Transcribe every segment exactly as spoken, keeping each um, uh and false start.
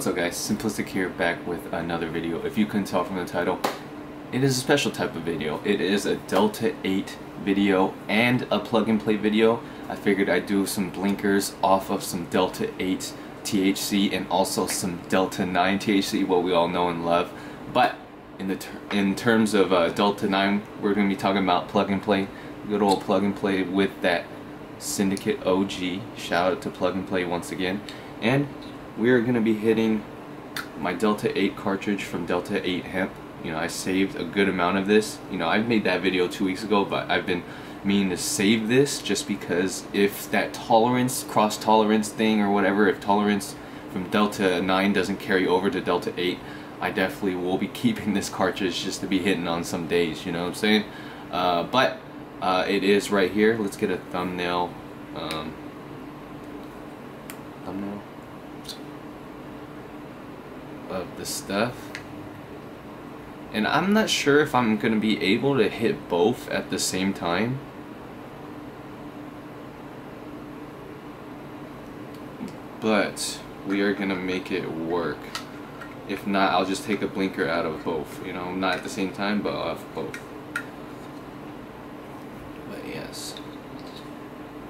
What's up guys, Simplistic here, back with another video. If you couldn't tell from the title, it is a special type of video. It is a Delta eight video and a plug and play video. I figured I'd do some blinkers off of some Delta eight T H C and also some Delta nine T H C, what we all know and love. But in the ter in terms of uh, Delta nine, we're going to be talking about plug and play. Good old plug and play with that Syndicate O G. Shout out to Plug and Play once again. And we are going to be hitting my Delta eight cartridge from Delta eight Hemp. You know, I saved a good amount of this. You know, I've made that video two weeks ago, but I've been meaning to save this just because if that tolerance, cross-tolerance thing or whatever, if tolerance from Delta nine doesn't carry over to Delta eight, I definitely will be keeping this cartridge just to be hitting on some days, you know what I'm saying? Uh, but uh, it is right here. Let's get a thumbnail. Um, thumbnail of the stuff. And I'm not sure if I'm going to be able to hit both at the same time. But we are going to make it work. If not, I'll just take a blinker out of both. You know, not at the same time, but I'll have both. But yes,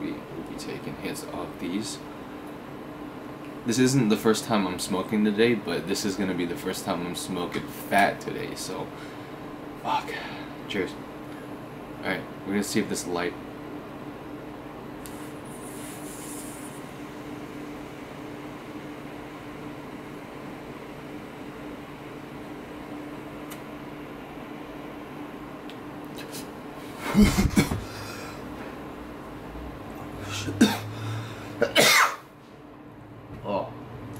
we will be taking hits off these. This isn't the first time I'm smoking today, but this is going to be the first time I'm smoking fat today, so... Fuck. Cheers. Alright, we're going to see if this light... Oh,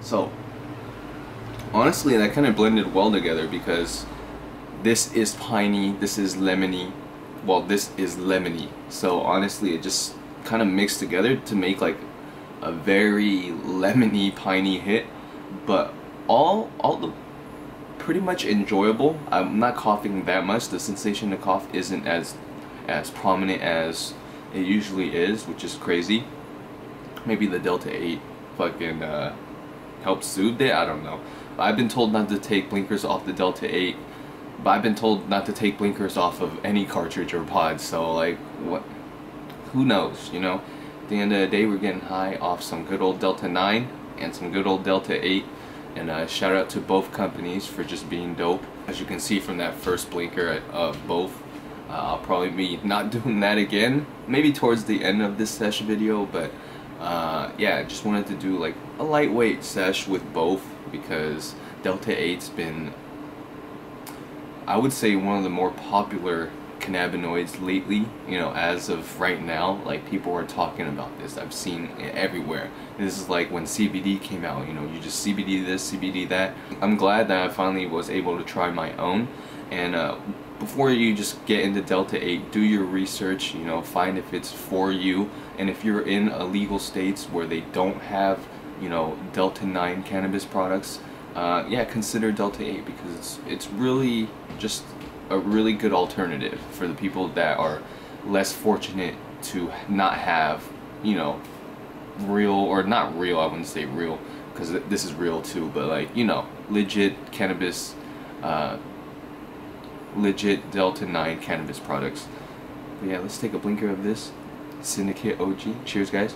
so honestly that kind of blended well together because this is piney, this is lemony, well this is lemony, so honestly it just kind of mixed together to make like a very lemony piney hit, but all all the pretty much enjoyable. I'm not coughing that much. The sensation to cough isn't as as prominent as it usually is, which is crazy. Maybe the Delta eight fucking uh, helped soothe it, I don't know. I've been told not to take blinkers off the Delta eight, but I've been told not to take blinkers off of any cartridge or pod, so like, what? Who knows, you know? At the end of the day, we're getting high off some good old Delta nine and some good old Delta eight, and uh, shout out to both companies for just being dope. As you can see from that first blinker of both, Uh, I'll probably be not doing that again, maybe towards the end of this sesh video, but uh, yeah, I just wanted to do like a lightweight sesh with both because Delta eight's been, I would say, one of the more popular cannabinoids lately, you know, as of right now. Like, people are talking about this. I've seen it everywhere. This is like when C B D came out, you know, you just C B D this, C B D that. I'm glad that I finally was able to try my own. And uh, before you just get into Delta eight, do your research, you know, find if it's for you. And if you're in illegal states where they don't have, you know, Delta nine cannabis products, uh, yeah, consider Delta eight because it's, it's really just a really good alternative for the people that are less fortunate to not have, you know, real, or not real, I wouldn't say real, because this is real too, but like, you know, legit cannabis, uh, legit Delta nine cannabis products. But yeah, let's take a blinker of this Syndicate O G. Cheers guys.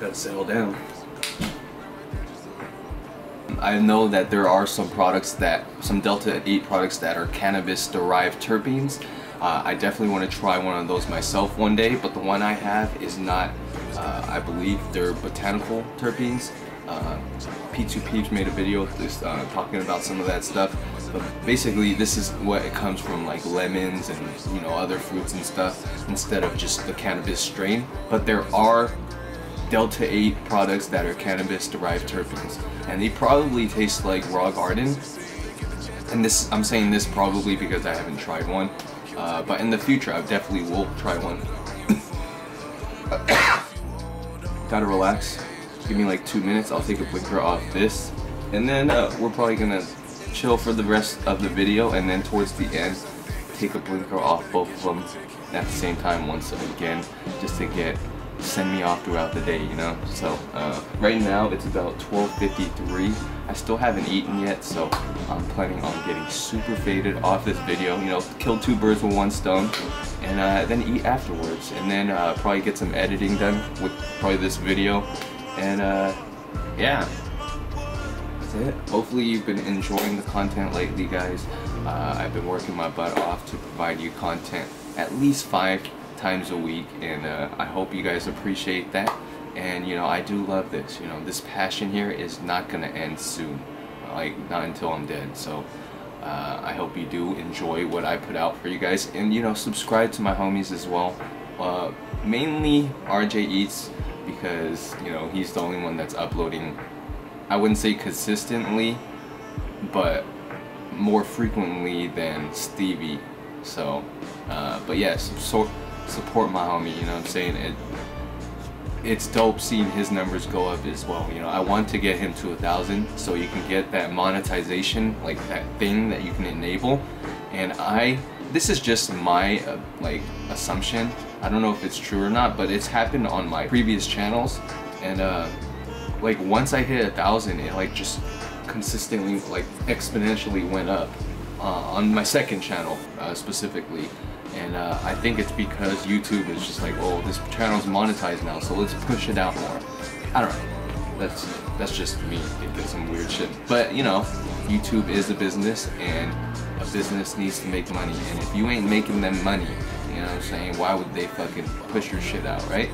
Gotta settle down. I know that there are some products that, some Delta eight products that are cannabis derived terpenes. Uh, I definitely want to try one of those myself one day, but the one I have is not, uh, I believe they're botanical terpenes. Uh, P two P made a video just uh, talking about some of that stuff, but basically this is what it comes from, like lemons and, you know, other fruits and stuff instead of just the cannabis strain. But there are Delta eight products that are cannabis derived terpenes, and they probably taste like raw garden, and this, I'm saying this probably because I haven't tried one, uh, but in the future I definitely will try one. Gotta relax. give me like two minutes, I'll take a picture of this, and then uh, we're probably gonna chill for the rest of the video, and then towards the end take a blinker off both of them at the same time once again, just to get send me off throughout the day, you know. So uh, right now it's about twelve fifty-three. I still haven't eaten yet, so I'm planning on getting super faded off this video, you know, kill two birds with one stone, and uh, then eat afterwards, and then uh, probably get some editing done with probably this video, and uh, yeah, that's it. Hopefully you've been enjoying the content lately, guys. Uh, I've been working my butt off to provide you content at least five times a week, and uh, I hope you guys appreciate that. And you know, I do love this, you know, this passion here is not gonna end soon, like not until I'm dead. So uh, I hope you do enjoy what I put out for you guys, and you know, subscribe to my homies as well, uh, mainly R J Eats, because you know, he's the only one that's uploading, I wouldn't say consistently, but more frequently than Stevie. So uh, but yeah, so support my homie, you know what I'm saying. It, it's dope seeing his numbers go up as well, you know. I want to get him to a thousand so you can get that monetization, like that thing that you can enable. And I, this is just my uh, like assumption, I don't know if it's true or not, but it's happened on my previous channels, and uh, like once I hit a thousand, it like just consistently, like exponentially went up uh, on my second channel uh, specifically. And uh, I think it's because YouTube is just like, oh, this channel's monetized now, so let's push it out more. I don't know. That's that's just me. It did some weird shit. But you know, YouTube is a business, and a business needs to make money. And if you ain't making them money, you know what I'm saying, why would they fucking push your shit out, right?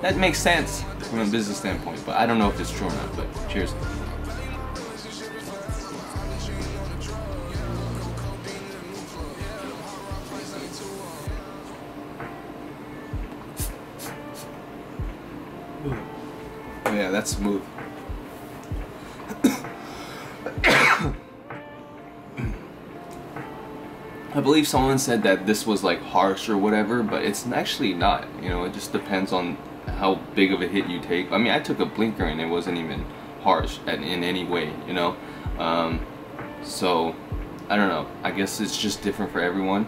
That makes sense from a business standpoint, but I don't know if it's true or not. But cheers. Oh yeah, that's smooth. I believe someone said that this was like harsh or whatever, but it's actually not. You know, it just depends on how big of a hit you take. I mean, I took a blinker and it wasn't even harsh in any way, you know. Um, so, I don't know. I guess it's just different for everyone.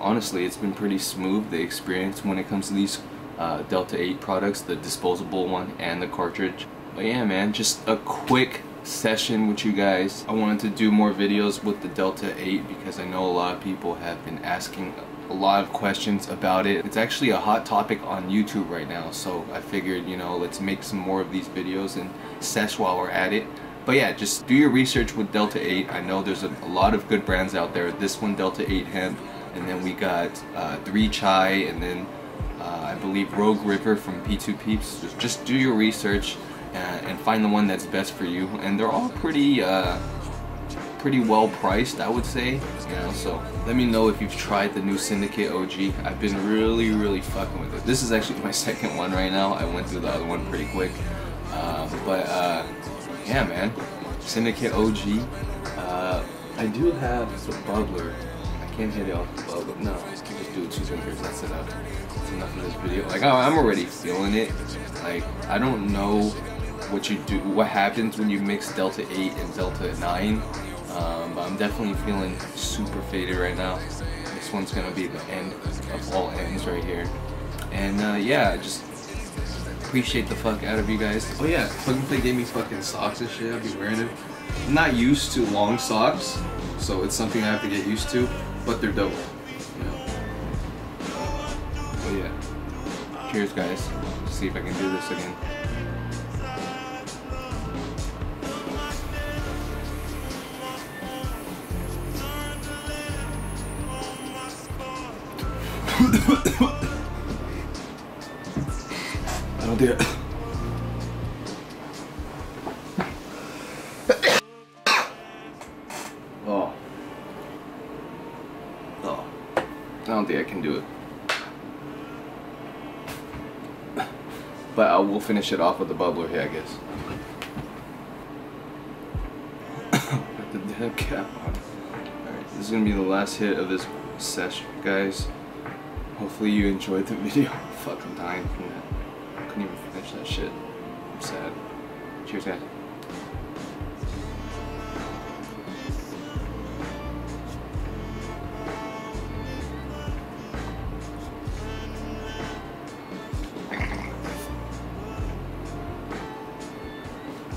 Honestly, it's been pretty smooth, the experience when it comes to these Uh, Delta eight products, the disposable one and the cartridge. But yeah, man, just a quick session with you guys. I wanted to do more videos with the Delta eight because I know a lot of people have been asking a lot of questions about it. It's actually a hot topic on YouTube right now, so I figured, you know, let's make some more of these videos and sesh while we're at it. But yeah, just do your research with Delta eight. I know there's a, a lot of good brands out there. This one, Delta eight Hemp, and then we got uh, three Chai, and then Uh, I believe Rogue River from P two P. So just do your research and, and find the one that's best for you. And they're all pretty, uh, pretty well priced, I would say. You know, so let me know if you've tried the new Syndicate O G. I've been really, really fucking with it. This is actually my second one right now. I went through the other one pretty quick. Uh, but uh, yeah, man, Syndicate O G. Uh, I do have the bubbler. Can't hit it off the bubble. No, just do two fingers. That's enough. That's enough for this video. Like, oh, I'm already feeling it. Like, I don't know what you do, what happens when you mix Delta eight and Delta nine. Um, but I'm definitely feeling super faded right now. This one's gonna be the end of all ends right here. And uh, yeah, just appreciate the fuck out of you guys. Oh yeah, Plug and Play gave me fucking socks and shit. I'll be wearing them. I'm not used to long socks, so it's something I have to get used to. But they're dope, you know. But yeah, cheers guys. Let's see if I can do this again. I don't do it. I don't think I can do it. But I will finish it off with the bubbler here, I guess. Got the damn cap on. Alright, this is gonna be the last hit of this session, guys. Hopefully you enjoyed the video. Fucking dying from that. Couldn't even finish that shit. I'm sad. Cheers, guys.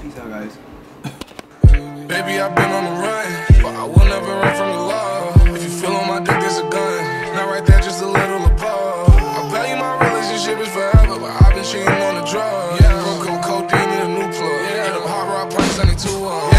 Peace out, guys. Baby, I've been on the run, but I will never run from the law. If you feel on my dick, there's a gun. Not right there, just a little applause. I value my relationship is forever, but I've been cheating on the drugs. Yeah, broke codeine in a new plug. Yeah, them hard rock pipes I need two of.